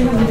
お待たせし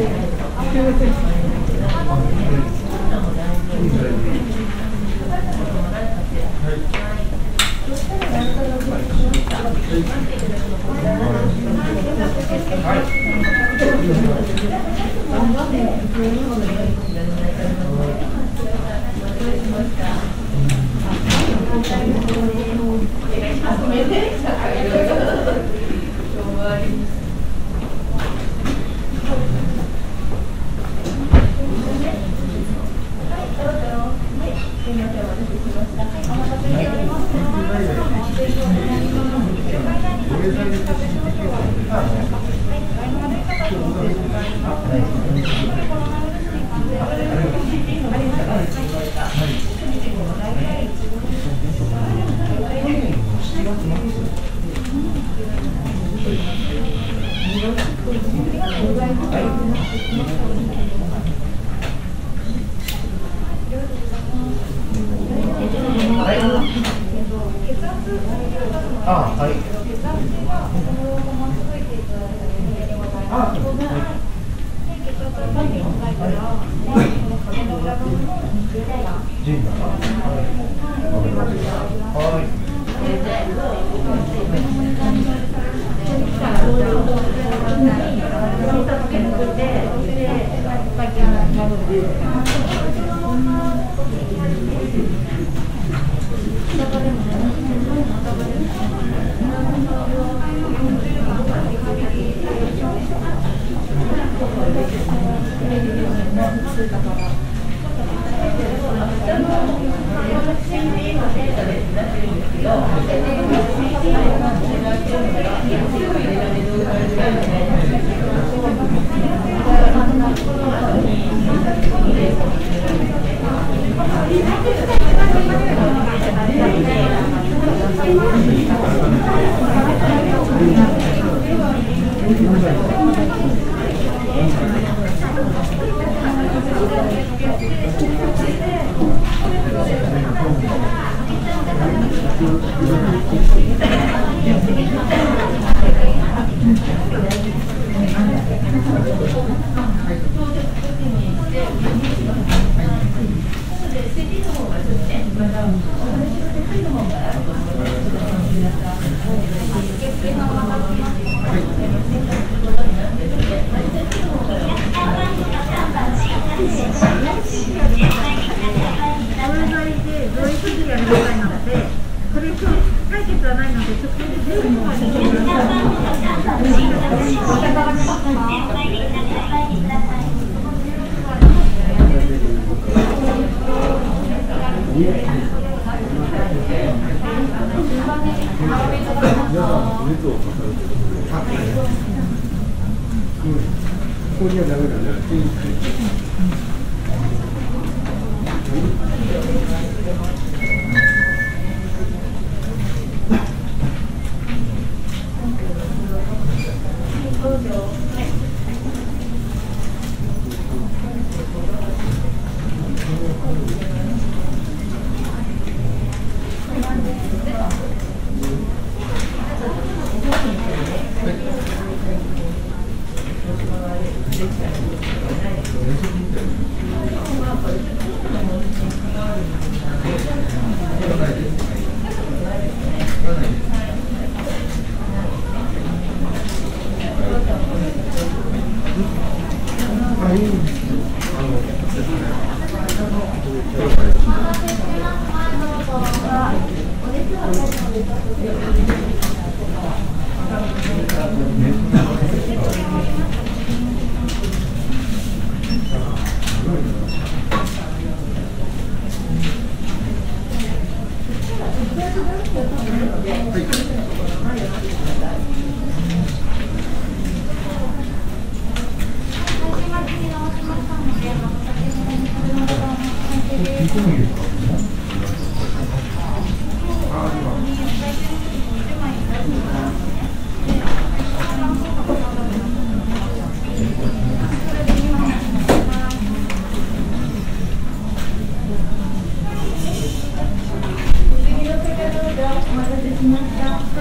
ました。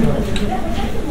い。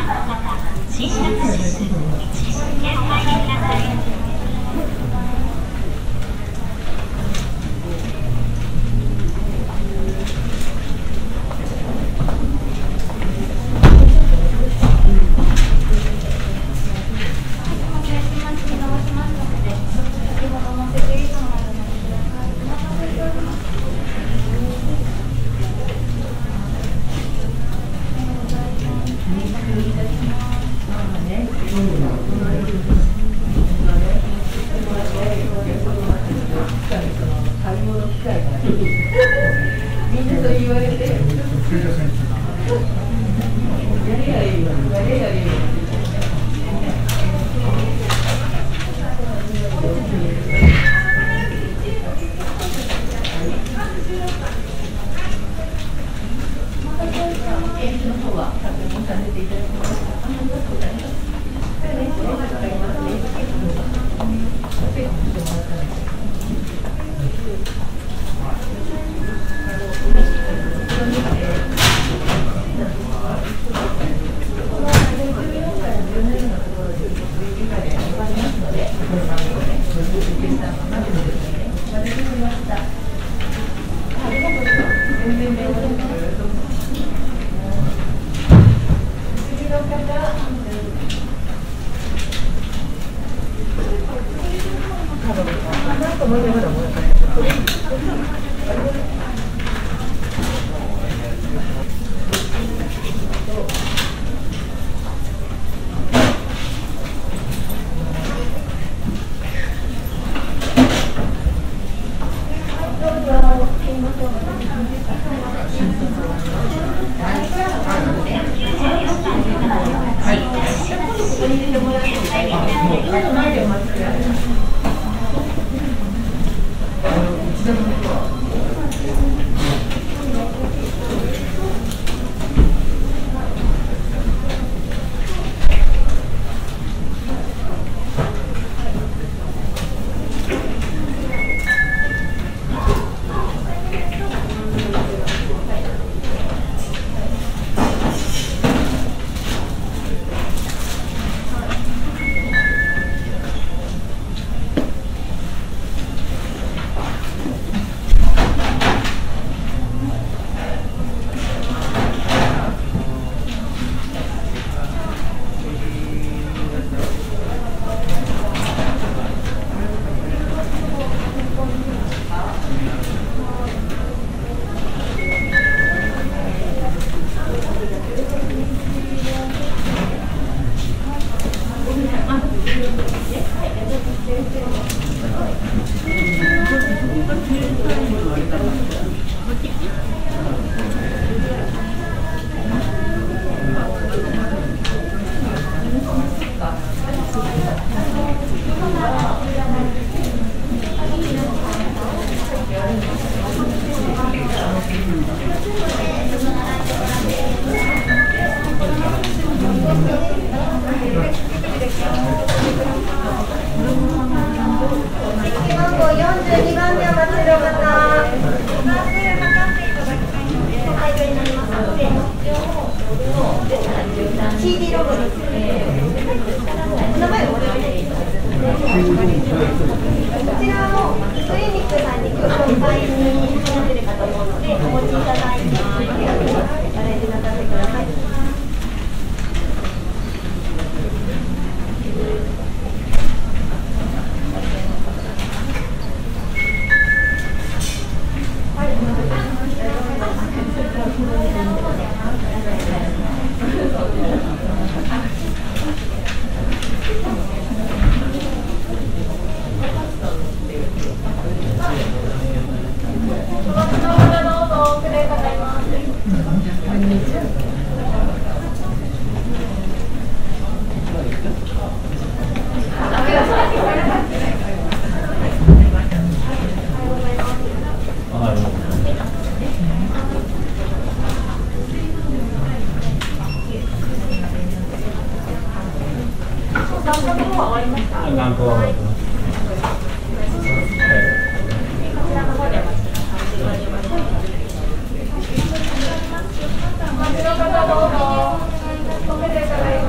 こちらの方どうぞ。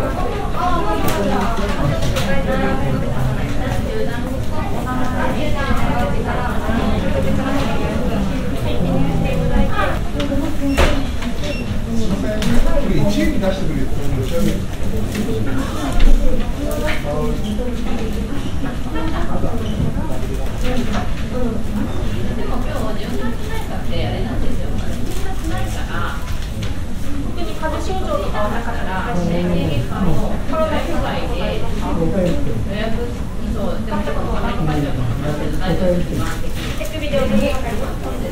自由に出してくれると思うんですよね。でも今日、尿酸値ないかってあれなんですよ。尿酸値ないから、特に風邪症状とかはなかったら、試合経験者も体以外で予約以上、使ったことがない場所で大丈夫ですか？手首でお手にかかります。この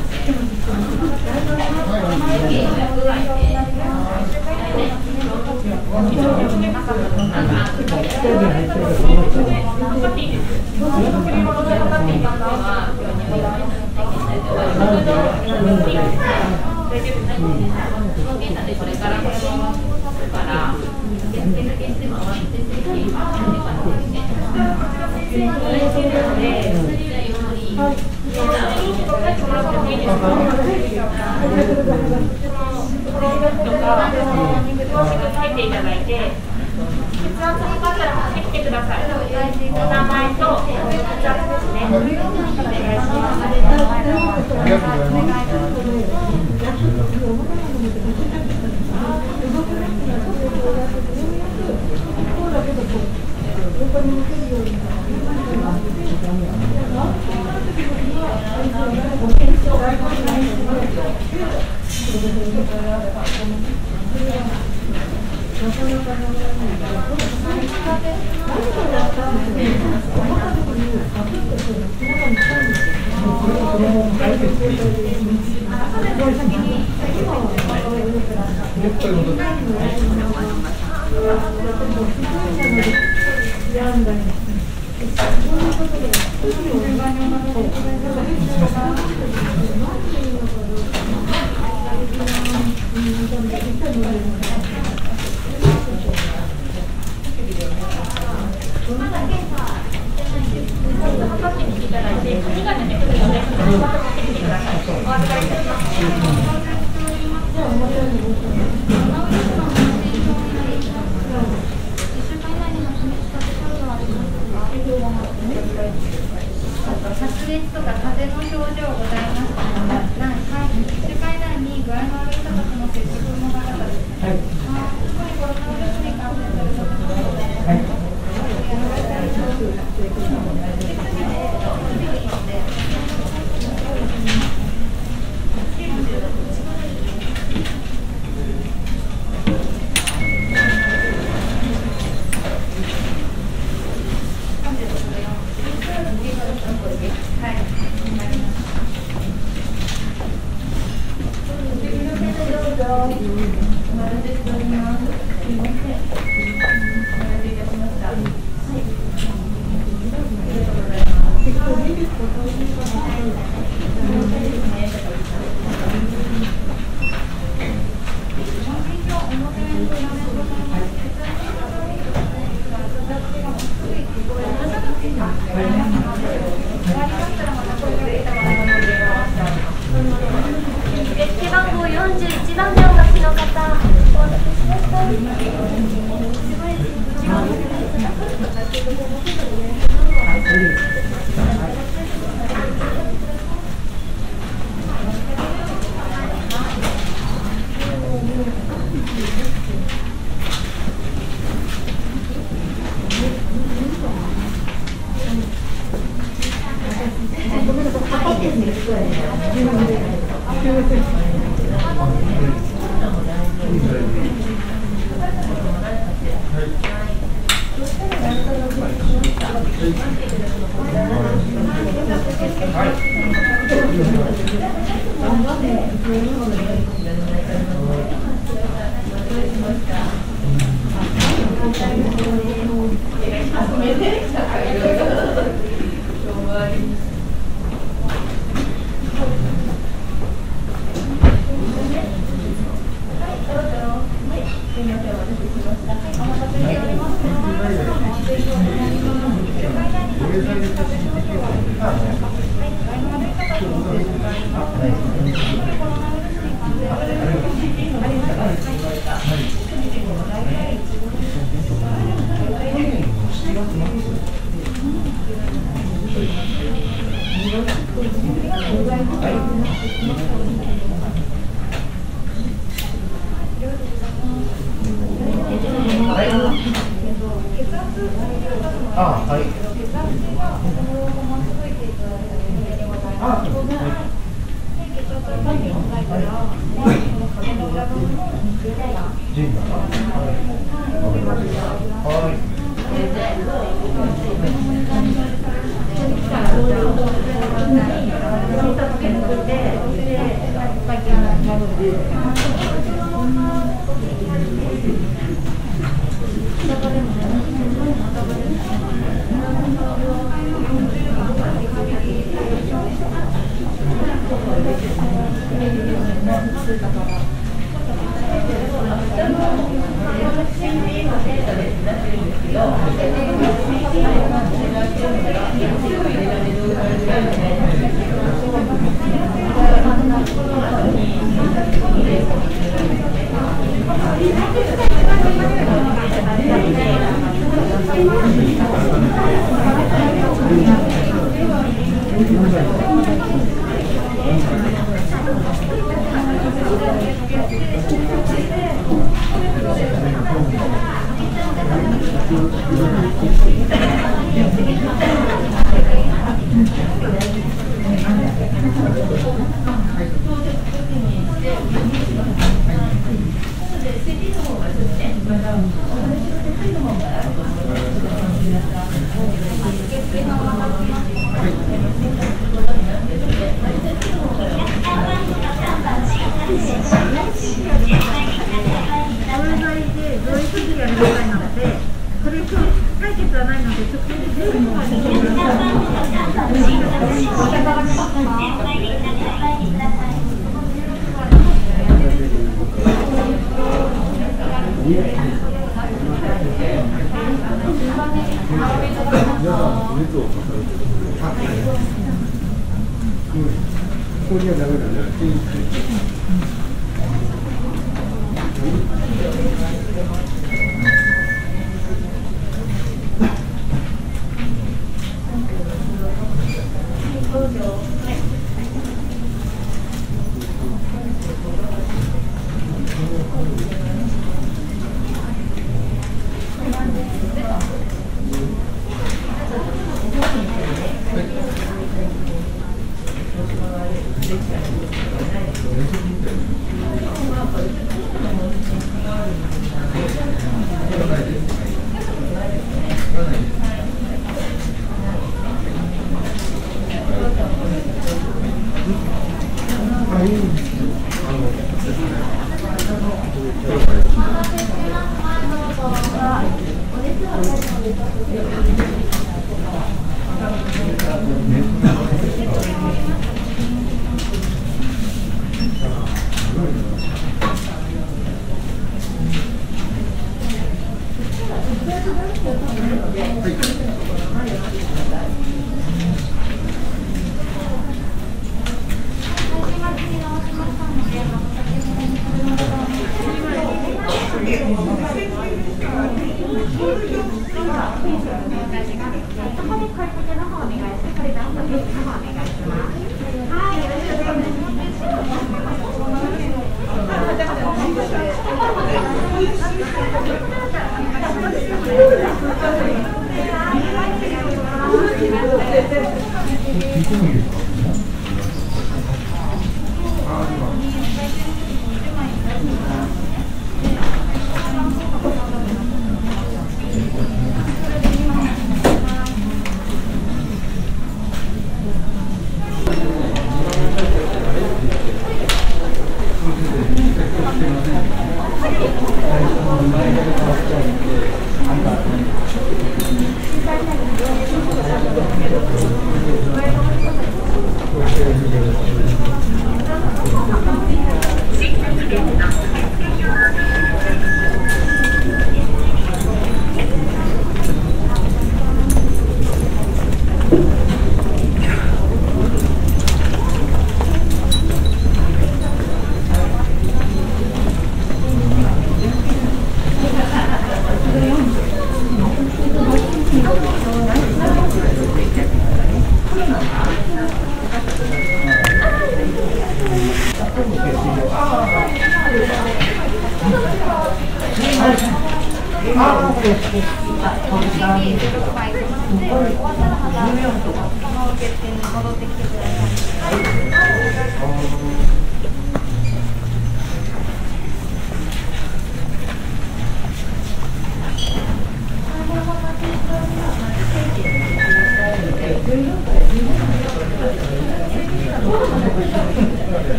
ああ、はい。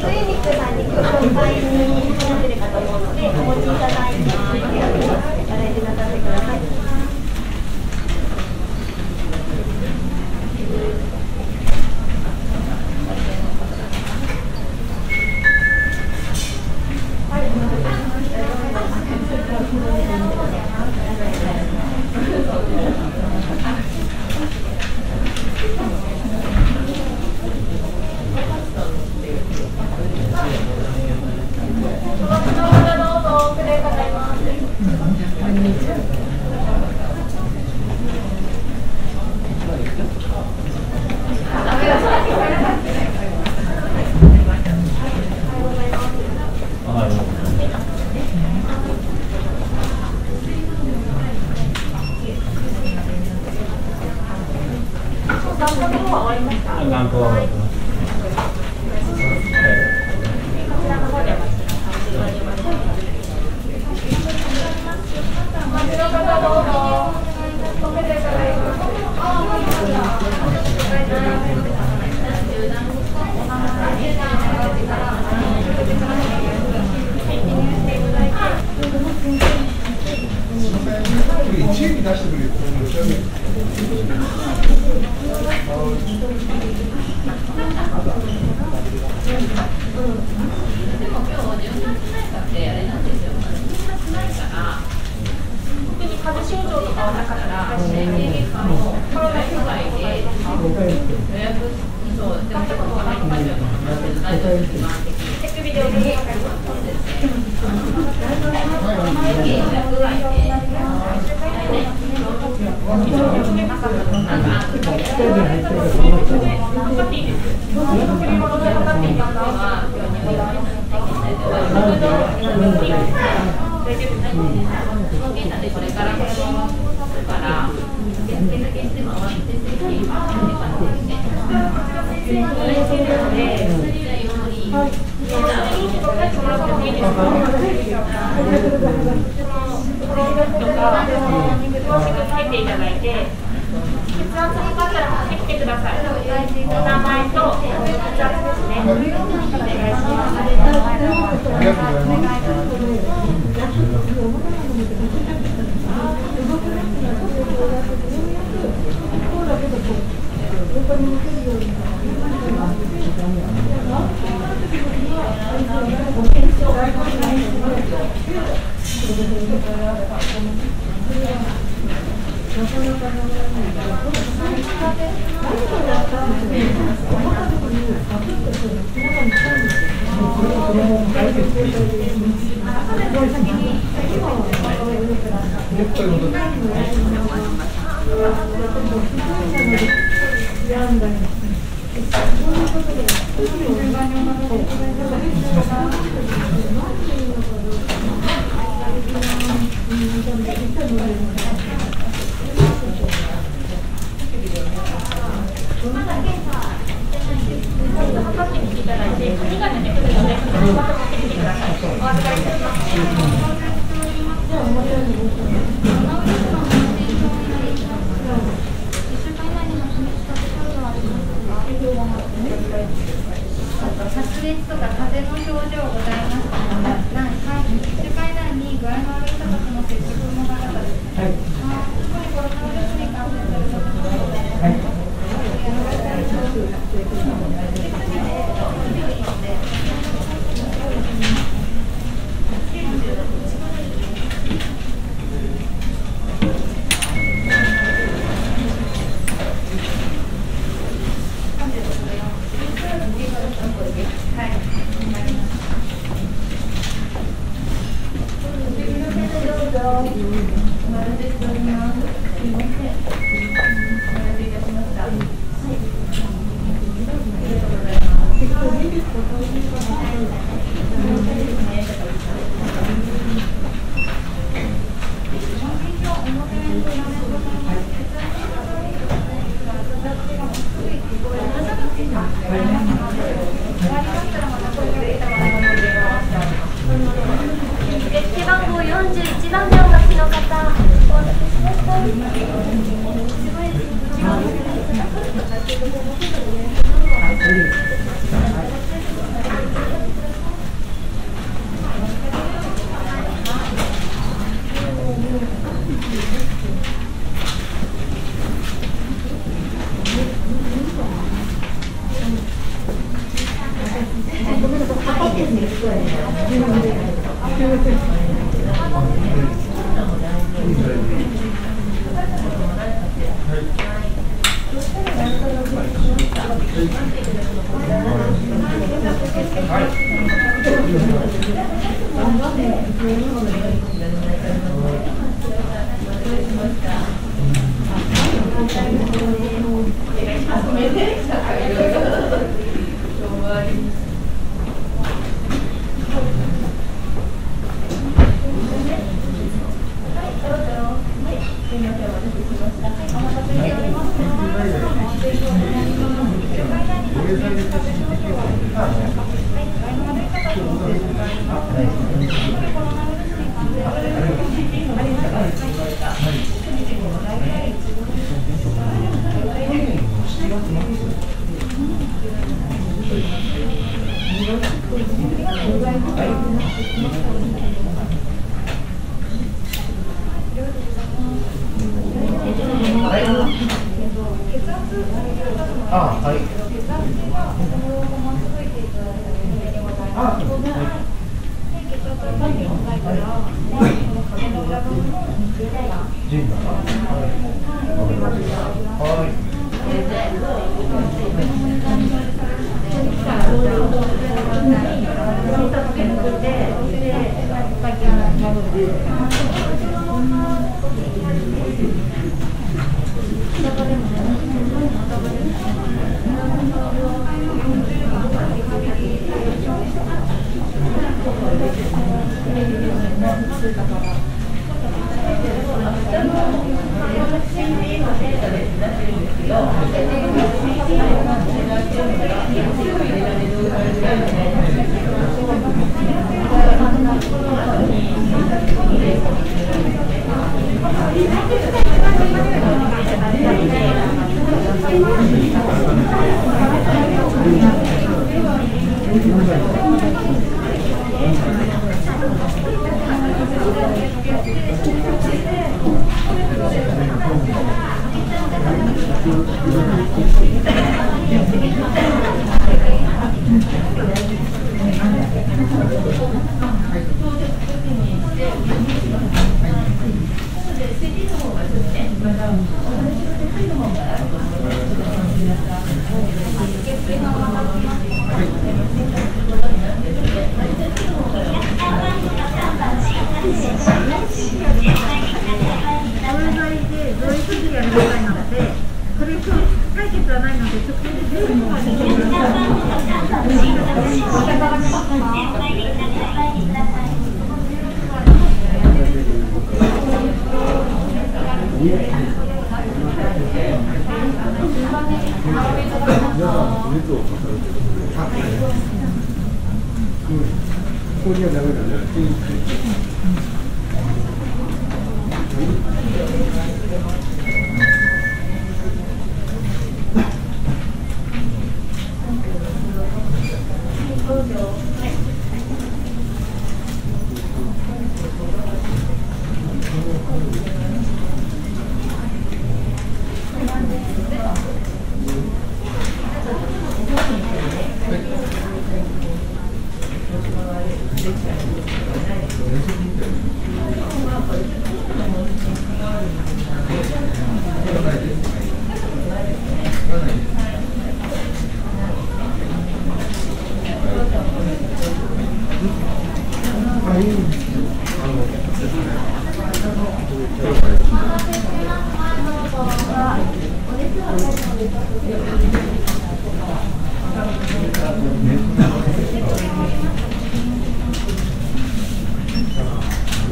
末光さんに今日本会に話せるかと思うので、お持ちいただいて、お願いします。は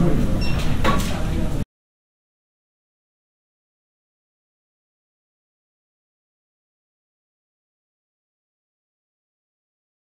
い。